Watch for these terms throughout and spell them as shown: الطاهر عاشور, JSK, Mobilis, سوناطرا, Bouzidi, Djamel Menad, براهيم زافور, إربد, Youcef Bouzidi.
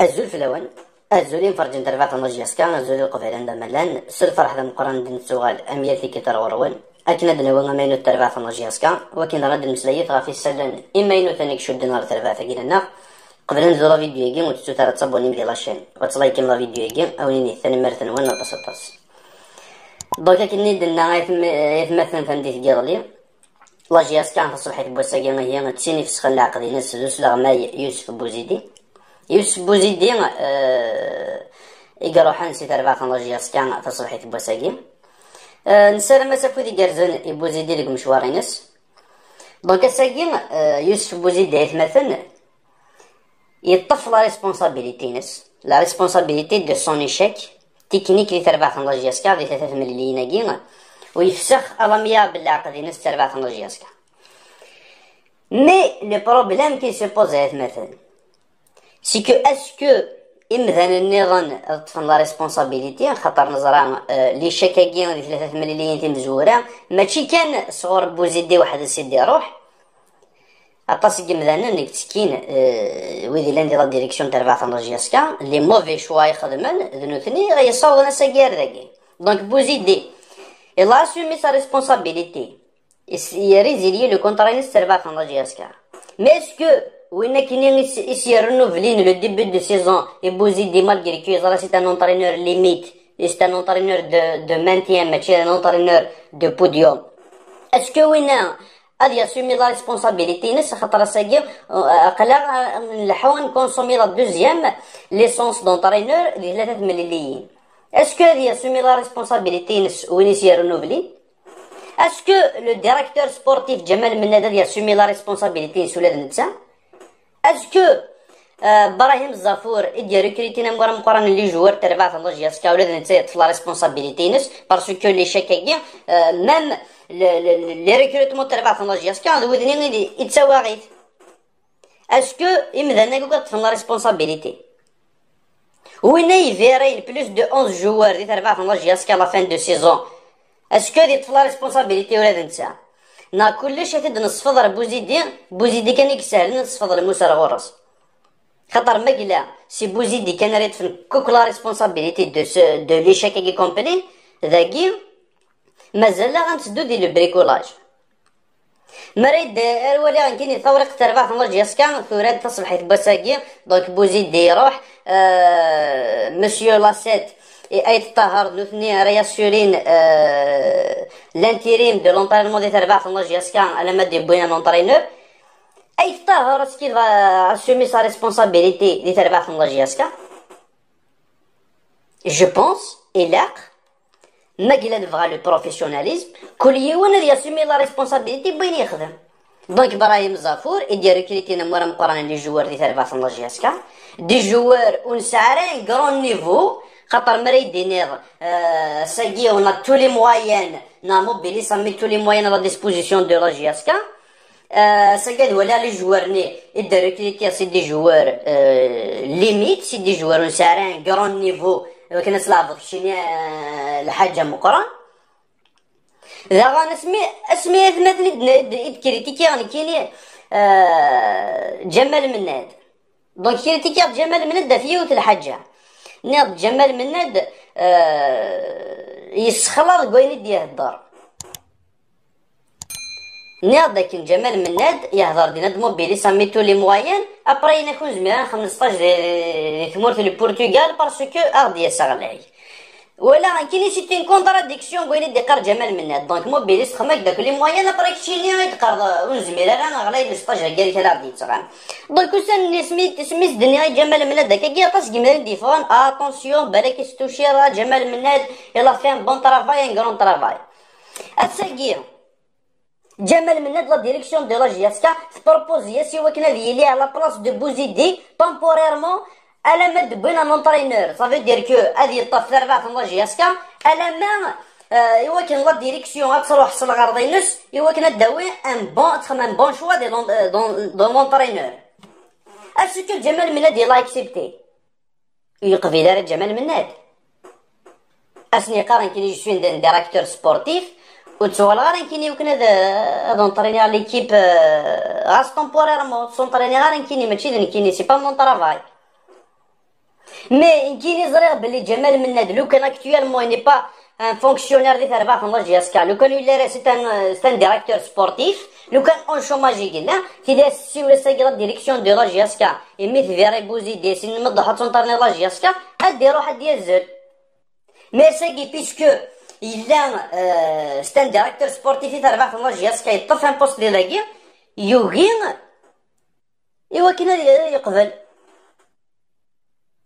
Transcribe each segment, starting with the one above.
الزول في الأول الزولين فرج درفات المجيسكا الزول يقف على عندما لان سلفر حدا مقرن دين السؤال أمير في كتر وروان أكن أدنوا ما ينو الترفات المجيسكا وكن رد المسلية غافي السلان إما ينو ثانيك شو الدينار الترفات فقيل الناق قبل أن نزول فيديو يجيم وتستوتر تصبوني بدي لاشين وتصليكم لا فيديو يجيم أو نيني ثاني مرثن وانا بسطاس دوكا كني دلنا يثمثن فنديث جيرلي لا جيسكا نفصل حيث بوساقيا ما هي تسيني في سخن العقدي ناس زوسلا ما يوسف بوزيدي يوسف بوزيدي يقروحان سي تربع خنجياس كان تصلحي تبوساكي نسال مسافو دي كارزون بوزيدي لك مشوارينس دونك ساكي يوسف بوزيدي يتمثل يطف لا ريسبونسابيليتي نس لا ريسبونسابيليتي دو سون ايشيك تكنيك لي تربع خنجياس كان دي 3 مليون كي ويفسخ الاميا بالعقد نس تربع خنجياس كان مي لو بروبليم كي سي بوزي يتمثل سي كو اسكو امذان النظام طفن لا ريسبونسابيليتي خاطر نزرع لي شكاكين هذيك 3 مليليين تمزوره ماشي كان صغور بوزيدي واحد السيدي روح عطاس امذان نك تسكين ويدي لاندي لا ديريكسيون تاع ربع طنجياسكا لي موفي شوا يخدمن ذنوثني غيصاوب انا ساكير ذاكي دونك بوزيدي الا اسومي سا ريسبونسابيليتي يريزيلي لو كونترينس تاع ربع طنجياسكا مي اسكو وين كاين يسيرنو فلين لو ديبي دو سيزون بوزيدي مالغري كو يزرا سي ان اونترينور ليميت سي ان اونترينور دو مانتيان ماشي ان اونترينور دو بوديوم اسكو وين غادي ياسومي لا ريسبونسابيليتي نس خاطر ساكي اقلا نلحو نكونسومي لا دوزيام ليسونس دونترينور لي 3 مليليين اسكو غادي ياسومي لا ريسبونسابيليتي نس وين يسيرنو فلين اسكو لو ديريكتور سبورتيف جمال مناد غادي ياسومي لا ريسبونسابيليتي نس ولا نتا اسكو براهيم زافور يدير ريكريتينا مقارن لي جوار تربع طنجياسكا ولا نتا يطفل لا ريسبونسابيليتي نس باسكو لي شكاكي ميم لي ريكروتمون تربع طنجياسكا وذني يتساوى غير اسكو يمدنا كوكا طفل لا ريسبونسابيليتي وين يفيري بلوس دو 11 جوار دي تربع طنجياسكا لا فان دو سيزون اسكو دي طفل لا ريسبونسابيليتي ولا نتا نا كلش يتد نصفضر بوزيدي كان يكسهل نصفضر موسى الغرس خطر ما قلا سي بوزيدي كان ريت في كوك لا ريسبونسابيليتي دو لي شاكاكي كومباني ذاكي مازال غنسدو دي لو بريكولاج مريد الولي غنكيني ثوريق تربع طنجياسكا ثوراد تصبحي تبوساكي دونك بوزيدي يروح مسيو لاسيت اي الطاهر الاثنين راه ياسورين لانتيريم دو لونطرينمون دي تربع طنجياسكا على ما دي بوين لونطرينور اي الطاهر سكي اسومي سا ريسبونسابيليتي دي تربع طنجياسكا جو بونس الاق ما قيل نبغى لو بروفيسيوناليزم كل يوم ياسومي لا ريسبونسابيليتي بوين يخدم دونك براهيم زافور يدير ريكريتينا مورا مقارنه لي جوار دي تربع طنجياسكا دي جوار ونسعرين كرون نيفو خاطر مريد دينير ساكي ونا تو لي موايان نا موبيليس مي تو لي موايان على ديسبوزيسيون دو لا جياسكا ساكي ولا لي جوار ني الدريكتي سي دي جوار ليميت سي دي جوار نسارين كرون نيفو كناس لافض شي الحاجه مقران لا غنسمي اسمي ثمثني الكريتيكي راني كاين جمال مناد دونك كريتيكي جمال مناد فيوت الحاجه ناض جمال مناد يسخلر كويني ديال الدار ناض داك جمال مناد يهضر ديال موبيليس ميتو لي موايان ابري نكون زميران 15 ديال ثمورت لي البرتغال باسكو ارديا ساغلاي ولا كاين شي تين كونتراديكسيون كويني دي قار جمال مناد دونك موبيليس خماك داك لي موايان ابري شيني يتقرض وزميران انا غلاي 15 قال لك انا رديت غان دونك وسن سميت دنيا جمال مناد هكا كي عطاس جمال ديفون اتونسيون بالك ستوشي راه جمال مناد يلا فين بون طرافاي ان كرون طرافاي اساكي جمال مناد لا ديريكسيون دو لا جياسكا بروبوزي سي وكنا ديالي على بلاص دو بوزيدي تمبوريرمون على مد بين لونطرينور صافي دير كو هذه الطاف تربع في لا جياسكا على ما ايوا كان لا ديريكسيون غتروح حصل غرضينس ايوا كان داوي ان بون تخمم بون شوا دي دون لونطرينور اسكو جمال مناد لا اكسبتي يقبل دار جمال مناد اسني قارن كي جو سوين ديريكتور سبورتيف و تصور غير كيني وكنا دونطريني ليكيب غاس طومبوريرمون سونطريني غير كيني ماشي كيني سي با مون طرافاي مي يمكن زريغ بلي جمال مناد لو كان اكتويلمون اني با ان فونكسيونير ديال اربع فنجر جاسكا، لو كان ولا سيتان ديريكتور سبورتيف، لو كان اون شوماجي كنا في داس سي ولا ساكرا ديريكسيون دو لا جاسكا، يمي فيري بوزيدي سين مضحو تنطرني لا جاسكا، ادي روحها ديال الزل. مي ساكي بيسكو الا سيتان ديريكتور سبورتيف ديال اربع فنجر جاسكا يطف ان بوست ديال كي يوغي ايوا كنا يقبل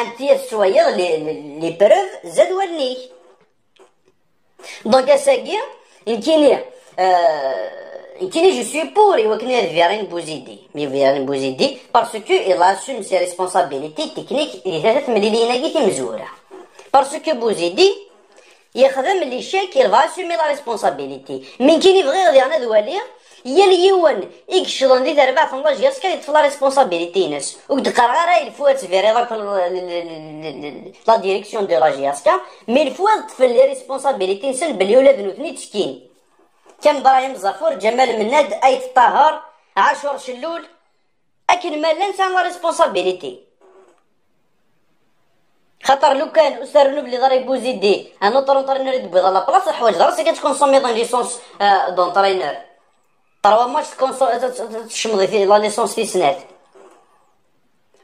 انتي السوايع لي بروف زاد ورنيك دونك اساكي يمكنني يمكنني جو سوي بور يمكنني فيرين بوزيدي مي فيرين بوزيدي باسكو إلا سوم سي ريسبونسابيلتي تكنيك لي ثلاث مليلينا كي تمزوره باسكو بوزيدي يخدم لي شاك يلفا سومي لا ريسبونسابيلتي مي كيني فغير لي انا دوالي هي اليوان يكشلون دي تربع فنجر جاسكا يتفلا ريسبونسابيلتي ناس وكتقرا راه الفوات فيري داك لا ديريكسيون دو لا جاسكا مي الفوات تفل لي ريسبونسابيلتي نسن بلي ولاد نوتني تشكين كان براهيم زافور جمال مناد ايت الطاهر عاشور شلول اكن ما لا نسان لا ريسبونسابيلتي خاطر لو كان استاذ رنوب اللي ضرب بوزيدي انا طرونطرينور يدبيض على بلاصه الحوايج راسك كتكونسومي دون ليسونس دون طرينور تروا ماش تشمضي في لا ليسونس في سنات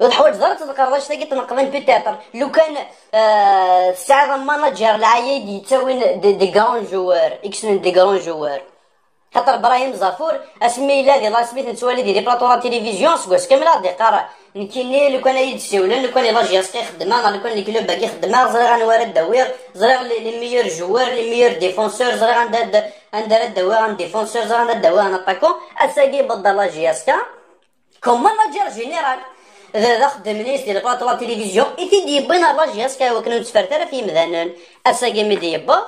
الحوايج دارت تقراش تاكي تنقلن بيتاتر لو كان السعاده الماناجير العيادي يتساوين دي كرون جوار اكسن دي كرون جوار خاطر براهيم زافور اسمي لادي لا سميت نتوالي دي بلاطو لا تيليفزيون سكواس كامل غادي يقرا نكيني لو كان يدسي ولا لو كان لا جياسكي خدمه لو كان الكلوب باقي خدمه زري غنوار الدوير زري لي ميور جوار لي ميور ديفونسور زري غندار الدوير ان ديفونسور زري غندار الدوير ان اتاكون اساكي بضل لا جياسكا كوم ماناجير جينيرال ذا خدم ليس ديال بلاطو لا تيليفزيون ايتي ديبنا لا جياسكا وكنو تفرتر في مذانن اساكي مديبا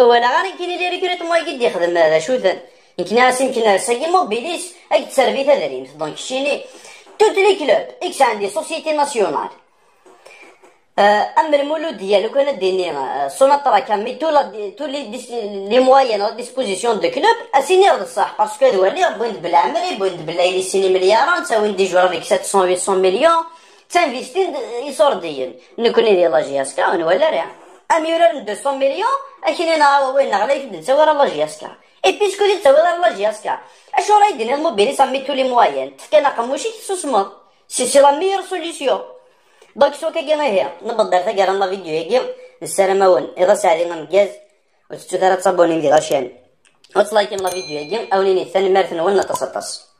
ولا غير يمكن لي ريكريت مو يقد يخدم هذا شو ثان يمكن هاس يمكن ساكي موبيليس هاك تسربي تدريمت دونك شيني توت لي كلوب اكس عندي سوسيتي ناسيونال اما المولود ديالو كان ديني سوناطرا كامي تو لي مويان لا ديسبوزيسيون دو كلوب اسينير بصح باسكو هادو اللي بغيت بلا عمري بغيت بلا لي سيني مليار نساوي ندي جوار فيك 700 800 مليون تانفيستي يصورديين نكوني ديال لا جياسكا ولا راه اميرال 200 مليون اكيني نعاوا وين غليك نساوي راه لا جياسكا اي بيسكو لي تساوي راه لا جياسكا اش راه يدير الموبيليس اميتو لي مويان تفكينا قموشي تسوسمر سي لا ميور سوليسيون دونك سو كاينا هي نبدل تا كاع لا فيديو هيك السلام اول اذا ساعدنا مكاز وتستو ترى تصابوني ندير لاشين وتلايكي لا فيديو هيك اوليني ثاني مارث نولنا تسطس